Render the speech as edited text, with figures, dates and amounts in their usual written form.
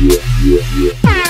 Yeah.